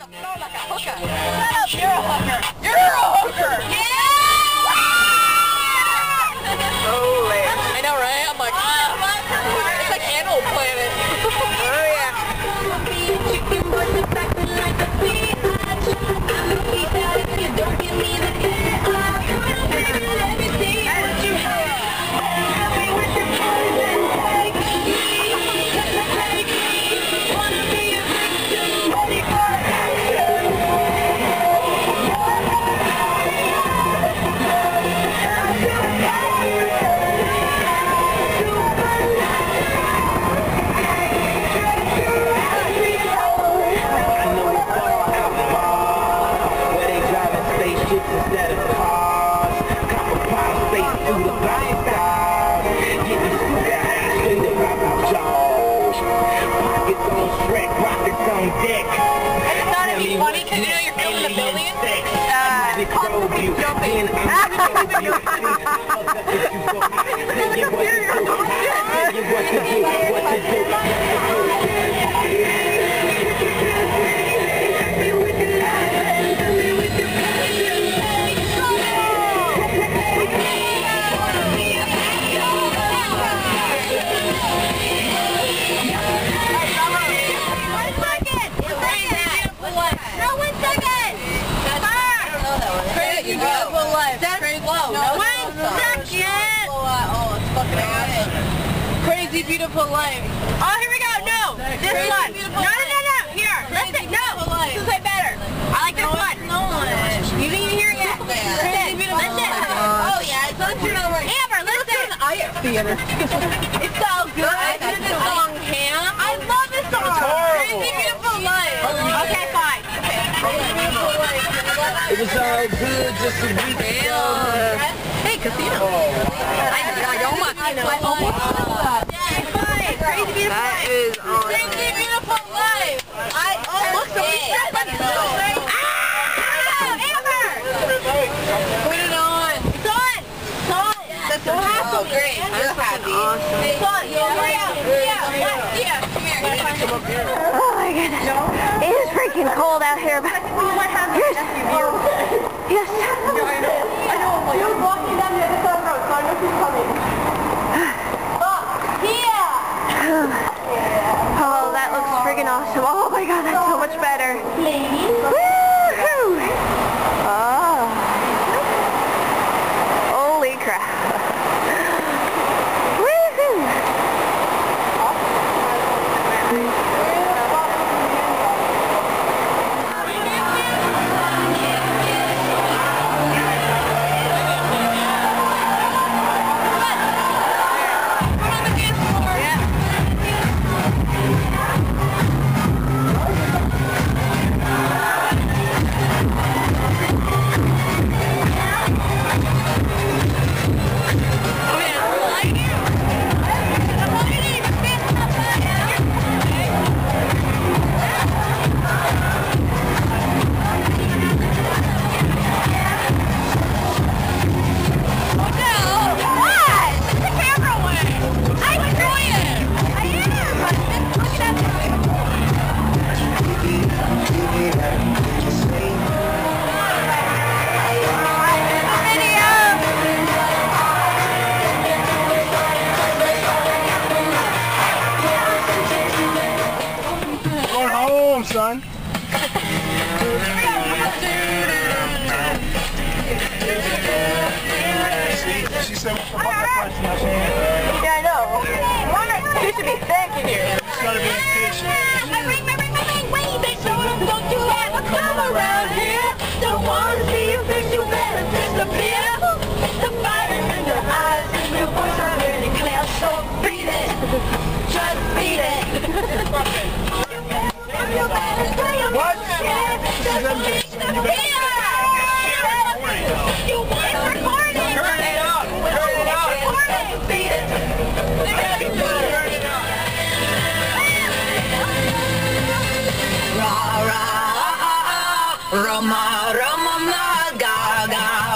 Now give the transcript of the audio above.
the floor like a hooker. Shut up, you're a hooker. You're a hooker. Yeah! Holy. I know, right? I'm like, it's like Animal Planet. Oh, yeah. Instead of cars, copper pop space through the blind stars. Get me stupid ass in the rubber jaws. Rockets on Shrek, rockets on deck. I just thought it'd be funny because you know you're filming a billion. Jumping. Crazy Beautiful Life. Oh, here we go. No, this one. No, no, no, no. Here, listen. No, this is way better. I like this one. You didn't even hear it yet. Listen, listen. Oh yeah, it's not true. Amber, listen. Theater. It's so good. I did this song, Ham. I love this song. Crazy Beautiful Life. Okay, fine. It was all good just a week ago. Hey, Casino. That is on. Crazy Beautiful Life. I almost said that. Amber! Put it on. It's on. It's on. That's so happy. Great. I'm happy. It's on. Yeah. Come here. Oh my goodness. It is freaking cold out here. But here's yes. I know. She was walking down the other side of the road, so I know she's coming. Oh, that looks friggin' awesome. Oh my god, that's so much better. Woo-hoo! Oh. Holy crap. Woo-hoo! Son. She said we should that punch now. Yeah, I know. You should be thanking you. She's got to be patient. Wait, bitch, don't do that. Come around here. Don't want to be a bitch, you better disappear. The fire in your eyes and your voice are really clear. So beat it. Try to beat it. What? Turn it up. Rama, Rama, Gaga.